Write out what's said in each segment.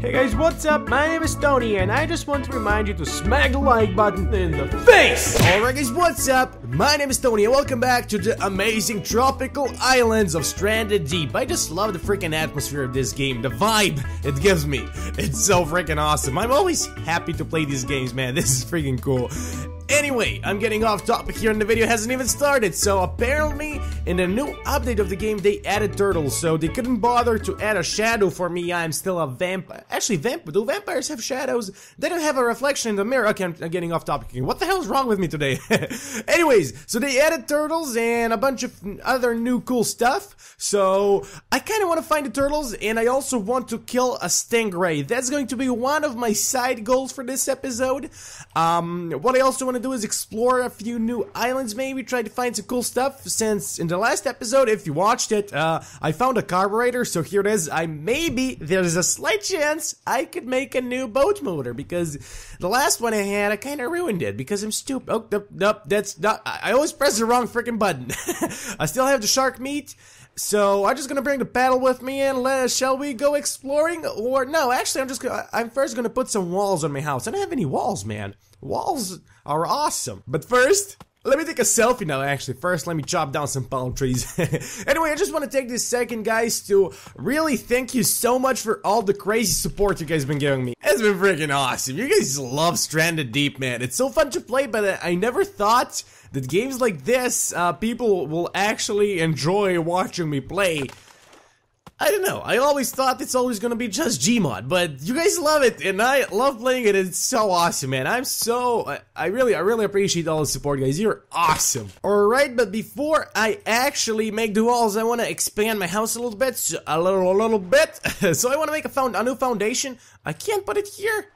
Hey guys, what's up? My name is Tony and I just want to remind you to smack the like button in the face! Alright guys, what's up? My name is Tony and welcome back to the amazing tropical islands of Stranded Deep. I just love the freaking atmosphere of this game, the vibe it gives me. It's so freaking awesome. I'm always happy to play these games, man. This is freaking cool. Anyway, I'm getting off topic here and the video hasn't even started, so apparently in the new update of the game they added turtles, so they couldn't bother to add a shadow for me. I'm still a vampire. Actually, do vampires have shadows? They don't have a reflection in the mirror. Okay, I'm getting off topic here. What the hell is wrong with me today? Anyways, so they added turtles and a bunch of other new cool stuff, so I kind of want to find the turtles and I also want to kill a stingray. That's going to be one of my side goals for this episode. What I also want to do is explore a few new islands, maybe try to find some cool stuff, since in the last episode, if you watched it, I found a carburetor, so here it is. There's a slight chance I could make a new boat motor, because the last one I had, I kind of ruined it, because I'm stupid. Oh, nope, that's not, I always press the wrong freaking button. I still have the shark meat, so I'm just gonna bring the paddle with me and shall we go exploring? Or no, actually, I'm first gonna put some walls on my house. I don't have any walls, man. Walls are awesome. But first, let me take a selfie now, actually. First, let me chop down some palm trees. Anyway, I just want to take this second, guys, to really thank you so much for all the crazy support you guys have been giving me. It's been freaking awesome. You guys love Stranded Deep, man. It's so fun to play, but I never thought that games like this, people will actually enjoy watching me play. I don't know, I always thought it's always gonna be just GMod, but you guys love it, and I love playing it, it's so awesome, man. I'm so, I really appreciate all the support, guys, you're awesome. Alright, but before I actually make the walls, I wanna expand my house a little bit, a little bit, so I wanna make a new foundation. I can't put it here?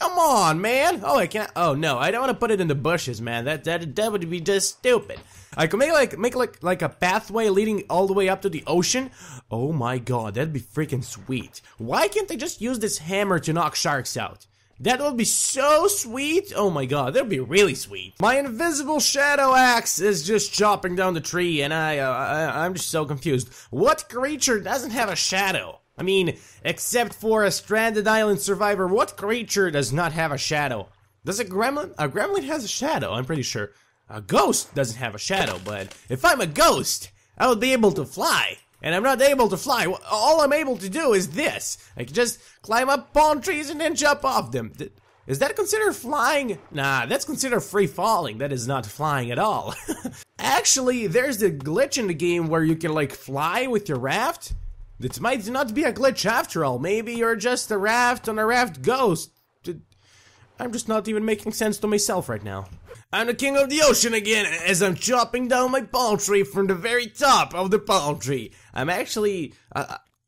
Come on, man. Oh, I can't, oh no, I don't wanna put it in the bushes, man, that would be just stupid. I could make like a pathway leading all the way up to the ocean. Oh my god, that'd be freaking sweet. Why can't I just use this hammer to knock sharks out? That would be so sweet. Oh my god, that'd be really sweet. My invisible shadow axe is just chopping down the tree and I'm just so confused. What creature doesn't have a shadow? I mean, except for a stranded island survivor, what creature does not have a shadow? Does a gremlin? A gremlin has a shadow, I'm pretty sure. A ghost doesn't have a shadow, but if I'm a ghost, I would be able to fly. And I'm not able to fly. All I'm able to do is this. I can just climb up palm trees and then jump off them. Is that considered flying? Nah, that's considered free falling. That is not flying at all. Actually, there's the glitch in the game where you can like fly with your raft. It might not be a glitch after all. Maybe you're just a raft on a raft ghost. I'm just not even making sense to myself right now. I'm the king of the ocean again, as I'm chopping down my palm tree from the very top of the palm tree. I'm actually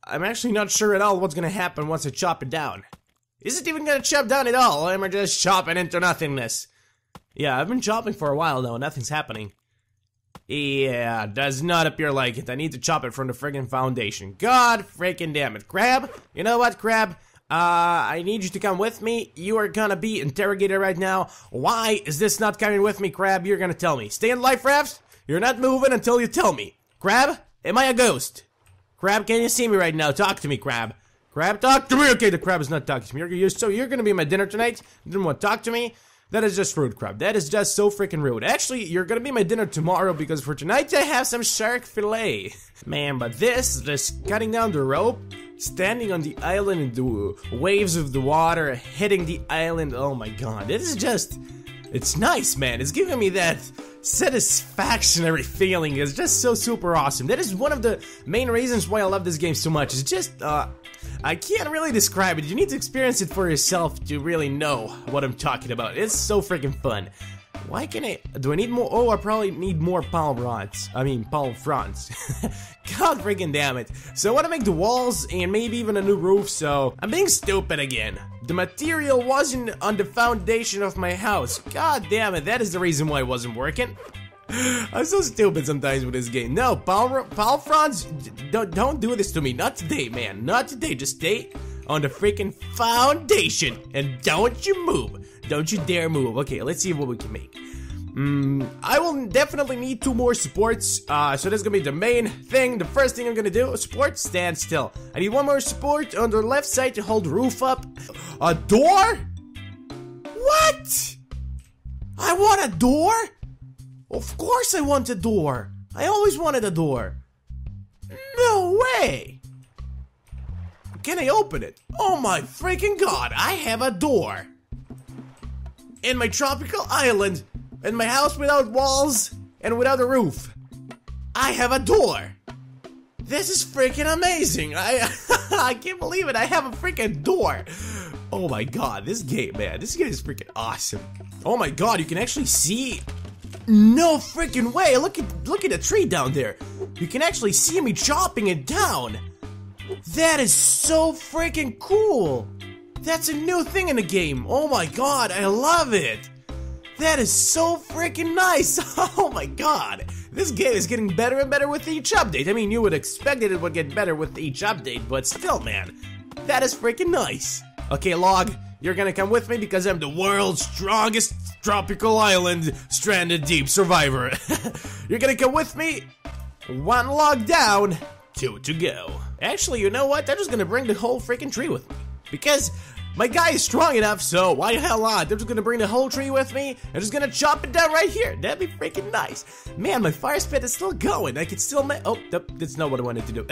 not sure at all what's gonna happen once I chop it down. Is it even gonna chop down at all, or am I just chopping into nothingness? Yeah, I've been chopping for a while now, nothing's happening. Yeah, does not appear like it. I need to chop it from the friggin' foundation. God freaking damn it. Crab, you know what, Crab? I need you to come with me. You are gonna be interrogated right now. Why is this not coming with me, Crab? You're gonna tell me. Stay in life rafts. You're not moving until you tell me. Crab, am I a ghost? Crab, can you see me right now? Talk to me, Crab. Crab, talk to me. Okay, the Crab is not talking to me. You're gonna be my dinner tonight. You didn't want to talk to me. That is just rude, Crab. That is just so freaking rude. Actually, you're gonna be my dinner tomorrow because for tonight I have some shark fillet. Man, but this cutting down the rope, standing on the island and the waves of the water hitting the island, oh my god, this is just, it's nice, man. It's giving me that satisfactory feeling. It's just so super awesome. That is one of the main reasons why I love this game so much. It's just, I can't really describe it. You need to experience it for yourself to really know what I'm talking about. It's so freaking fun. Why can't I, do I need more? Oh, I probably need more palm rods. I mean, palm fronds. God freaking damn it. So I want to make the walls and maybe even a new roof, so I'm being stupid again. The material wasn't on the foundation of my house. God damn it, that is the reason why it wasn't working. I'm so stupid sometimes with this game. No, palm fronds, don't do this to me. Not today, man. Not today. Just stay on the freaking foundation and don't you move. Don't you dare move. Okay, let's see what we can make. I will definitely need two more supports, so that's gonna be the main thing. The first thing I'm gonna do, support, stand still. I need one more support on the left side to hold roof up. A door? What? I want a door? Of course I want a door. I always wanted a door. No way! Can I open it? Oh my freaking god, I have a door! In my tropical island, in my house without walls, and without a roof, I have a door! This is freaking amazing! I can't believe it, I have a freaking door! Oh my god, this game, man, this game is freaking awesome! Oh my god, you can actually see... No freaking way! Look at the tree down there. You can actually see me chopping it down. That is so freaking cool. That's a new thing in the game. Oh my god, I love it. That is so freaking nice. Oh my god, this game is getting better and better with each update. I mean, you would expect that it would get better with each update, but still, man, that is freaking nice. Okay, Log, you're gonna come with me because I'm the world's strongest tropical island stranded deep survivor. You're gonna come with me. One log down, two to go. Actually, you know what? I'm just gonna bring the whole freaking tree with me because my guy is strong enough, so why the hell not? I'm just gonna bring the whole tree with me. I'm just gonna chop it down right here. That'd be freaking nice. Man, my fire spit is still going. I can still make... Oh, that's not what I wanted to do.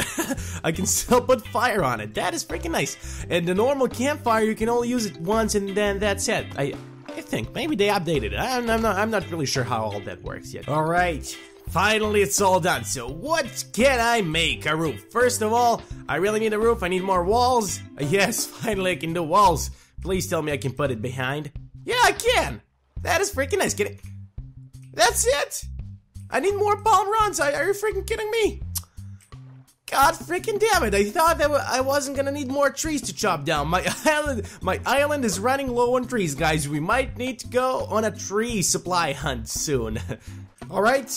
I can still put fire on it. That is freaking nice. And the normal campfire, you can only use it once and then that's it. I think. Maybe they updated it. I'm not really sure how all that works yet. Alright. Finally, it's all done. So what can I make? A roof. First of all, I really need a roof. I need more walls. Yes, finally I can do walls. Please tell me I can put it behind. Yeah, I can. That is freaking nice. Kidding. That's it. I need more palm runs. Are you freaking kidding me? God freaking damn it. I thought that I wasn't gonna need more trees to chop down. My island is running low on trees, guys. We might need to go on a tree supply hunt soon. Alright,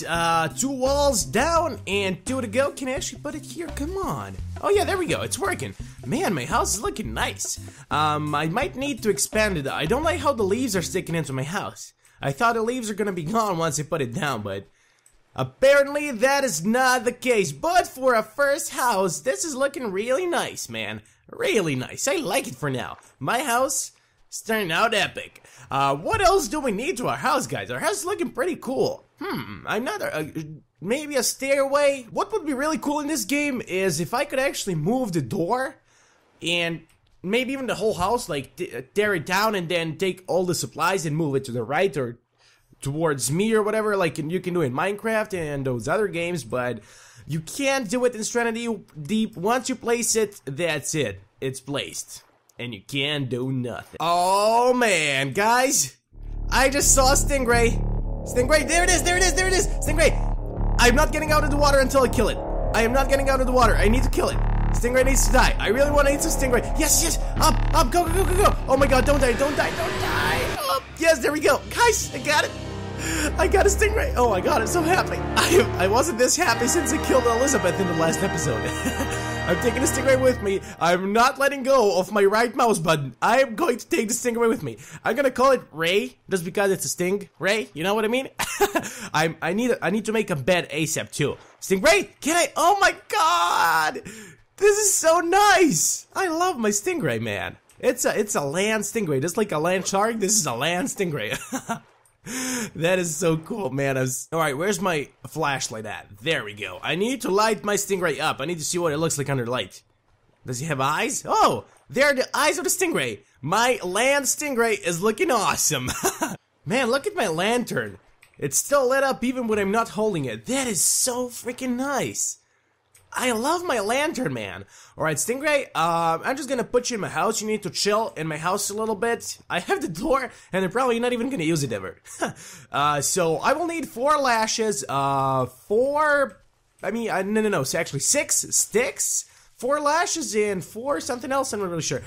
two walls down and two to go. Can I actually put it here? Come on. Oh yeah, there we go. It's working. Man, my house is looking nice. I might need to expand it. I don't like how the leaves are sticking into my house. I thought the leaves are gonna be gone once I put it down, but... apparently that is not the case, but for a first house, this is looking really nice, man. Really nice. I like it for now. My house is turning out epic. What else do we need to our house, guys? Our house is looking pretty cool. Another, maybe a stairway. What would be really cool in this game is if I could actually move the door and maybe even the whole house, like tear it down and then take all the supplies and move it to the right or towards me or whatever, like you can do in Minecraft and those other games, but you can't do it in Stranded Deep. Once you place it, that's it. It's placed. And you can't do nothing. Oh man, guys. I just saw Stingray. Stingray, there it is, there it is, there it is. Stingray, I'm not getting out of the water until I kill it. I am not getting out of the water. I need to kill it. Stingray needs to die. I really want to eat some Stingray. Yes, yes, up, go, go, go, go, go. Oh my god, don't die, don't die, don't die. Up, yes, there we go. Guys, I got it. I got a stingray! Oh my god, I'm so happy! I wasn't this happy since I killed Elizabeth in the last episode. I'm taking the stingray with me. I'm not letting go of my right mouse button. I am going to take the stingray with me. I'm gonna call it Ray, just because it's a sting. Ray, you know what I mean? I need to make a bed ASAP too. Stingray, can I? Oh my god! This is so nice! I love my stingray, man. It's a land stingray, just like a land shark. This is a land stingray. That is so cool, man. Alright, where's my flashlight at? There we go. I need to light my stingray up. I need to see what it looks like under light. Does he have eyes? Oh, they're the eyes of the stingray. My land stingray is looking awesome. Man, look at my lantern. It's still lit up even when I'm not holding it. That is so freaking nice. I love my lantern, man. Alright, Stingray, I'm just gonna put you in my house. You need to chill in my house a little bit. I have the door, and I'm probably not even gonna use it ever. So I will need 4 lashes, actually 6 sticks, 4 lashes, and 4 something else, I'm not really sure.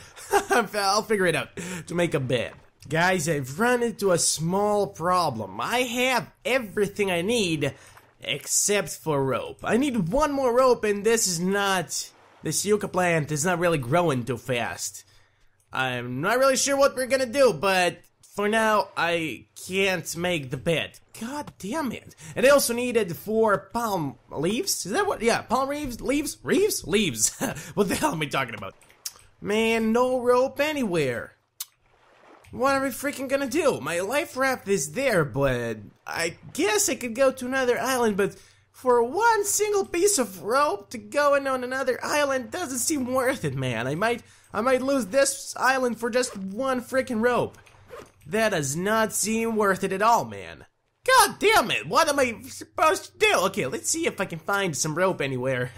I'll figure it out to make a bed. Guys, I've run into a small problem. I have everything I need, except for rope. I need one more rope and this yucca plant is not really growing too fast. I'm not really sure what we're gonna do, but For now, I can't make the bed. God damn it. And I also needed 4 palm leaves. Is that what? Yeah, palm leaves? Leaves? Reeves? Leaves. What the hell am I talking about? Man, no rope anywhere. What are we freaking gonna do? My life raft is there, but I guess I could go to another island, but for one single piece of rope to go in on another island doesn't seem worth it, man. I might lose this island for just one freaking rope. That does not seem worth it at all, man. God damn it, what am I supposed to do? Okay, let's see if I can find some rope anywhere.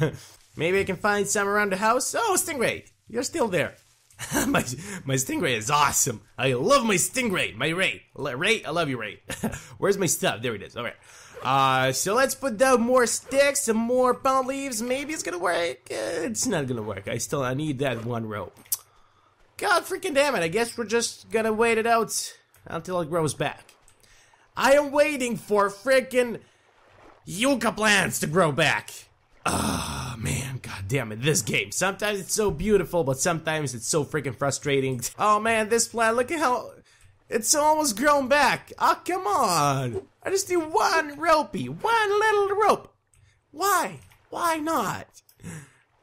Maybe I can find some around the house. Oh, Stingray, you're still there. my stingray is awesome. I love my stingray. My Ray. Ray, I love you, Ray. Where's my stuff? There it is. Alright. So let's put down more sticks, some more palm leaves. Maybe it's gonna work. It's not gonna work. I need that one rope. God freaking damn it. I guess we're just gonna wait it out until it grows back. I am waiting for freaking yucca plants to grow back. Ah, man, god damn it, this game. Sometimes it's so beautiful, but sometimes it's so freaking frustrating. Oh man, this plant, look at how it's almost grown back. Oh, come on. I just need one ropey, one little rope. Why? Why not?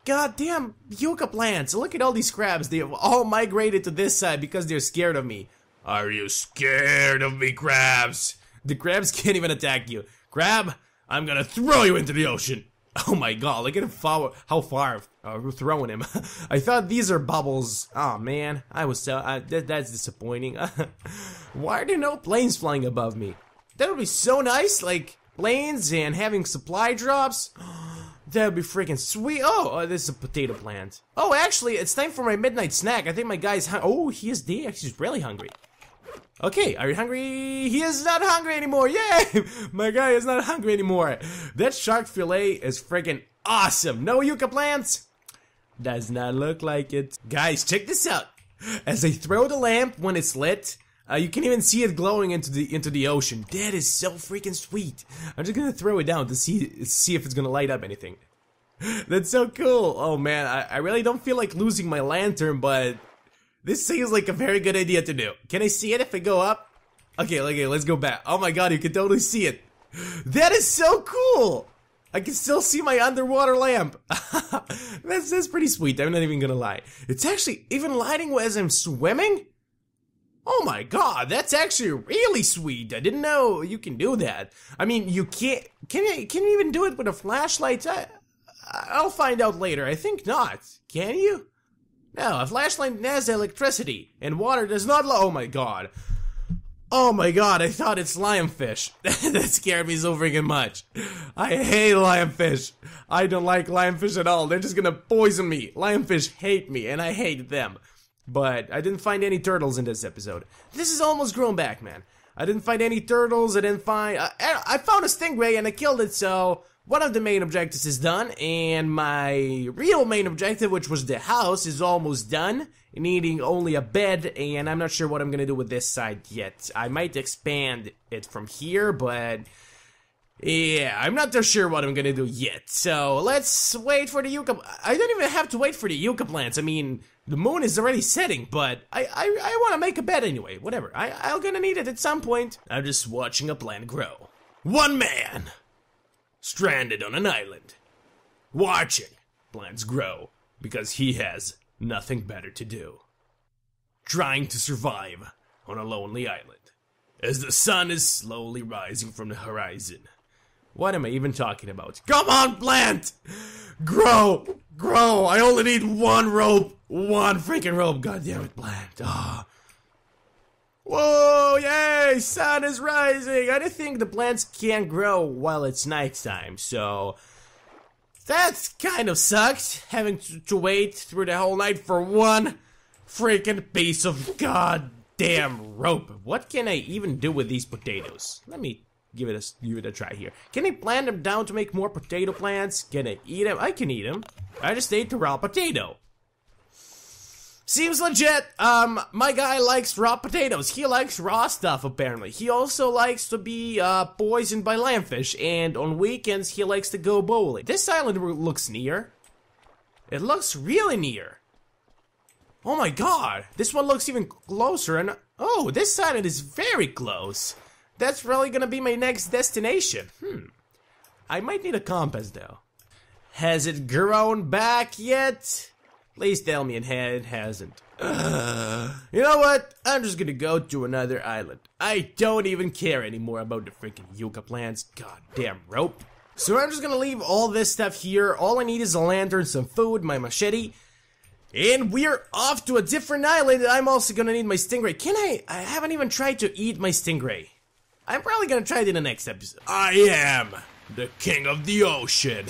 Goddamn yucca plants. Look at all these crabs. They have all migrated to this side because they're scared of me. Are you scared of me, crabs? The crabs can't even attack you. Crab, I'm gonna throw you into the ocean. Oh my god, look at how far we're throwing him. I thought these are bubbles. Oh man, I was so... that's disappointing. Why are there no planes flying above me? That would be so nice, like planes and having supply drops. That would be freaking sweet. Oh, this is a potato plant. Oh, actually, it's time for my midnight snack. I think my guy's oh, he is there. He's really hungry. Okay, are you hungry? He is not hungry anymore, yay! My guy is not hungry anymore. That shark fillet is freaking awesome. No yucca plants? Does not look like it. Guys, check this out. As I throw the lamp when it's lit, you can even see it glowing into the ocean. That is so freaking sweet. I'm just gonna throw it down to see if it's gonna light up anything. That's so cool. Oh man, I really don't feel like losing my lantern, but... this seems like a very good idea to do. Can I see it if I go up? Okay, let's go back. Oh my god, you can totally see it. That is so cool! I can still see my underwater lamp. That's pretty sweet, I'm not even gonna lie. It's actually even lighting as I'm swimming? Oh my god, that's actually really sweet. I didn't know you can do that. I mean, you can't... can you even do it with a flashlight? I'll find out later. I think not. Can you? No, a flashlight has electricity, and water does not oh my god. Oh my god, I thought it's lionfish. That scared me so freaking much. I hate lionfish. I don't like lionfish at all. They're just gonna poison me. Lionfish hate me, and I hate them. But I didn't find any turtles in this episode. This is almost grown back, man. I didn't find any turtles, I didn't find... I found a stingray, and I killed it, so... one of the main objectives is done, and my real main objective, which was the house, is almost done, needing only a bed, and I'm not sure what I'm gonna do with this side yet. I might expand it from here, but yeah, I'm not too sure what I'm gonna do yet. So let's wait for the yucca. I don't even have to wait for the yucca plants. I mean, the moon is already setting, but I want to make a bed anyway. Whatever, I'm gonna need it at some point. I'm just watching a plant grow. One man. Stranded on an island, watching plants grow because he has nothing better to do. Trying to survive on a lonely island as the sun is slowly rising from the horizon. What am I even talking about? Come on, plant! Grow! Grow! I only need one rope! One freaking rope! God damn it, plant! Ah. Whoa, yay, sun is rising. I don't think the plants can grow while it's nighttime, so that's kind of sucks, having to wait through the whole night for one freaking piece of goddamn rope. What can I even do with these potatoes? Let me give it a try here. Can I plant them down to make more potato plants? Can I eat them? I can eat them. I just ate the raw potato. Seems legit. My guy likes raw potatoes. He likes raw stuff, apparently. He also likes to be poisoned by lionfish, and on weekends he likes to go bowling. This island looks near. It looks really near. Oh my god, this one looks even closer, and oh, this side it is very close. That's really gonna be my next destination. I might need a compass though. Has it grown back yet? Please tell me it hasn't. You know what? I'm just gonna go to another island. I don't even care anymore about the freaking yucca plants. Goddamn rope. So I'm just gonna leave all this stuff here. All I need is a lantern, some food, my machete. And we're off to a different island. I'm also gonna need my stingray. Can I haven't even tried to eat my stingray. I'm probably gonna try it in the next episode. I am the king of the ocean.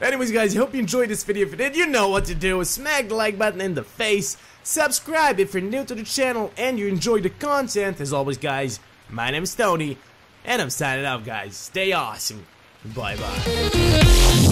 Anyways guys, I hope you enjoyed this video. If you did, you know what to do. Smack the like button in the face. Subscribe if you're new to the channel and you enjoy the content. As always guys, my name is Tony and I'm signing off guys. Stay awesome. Bye bye.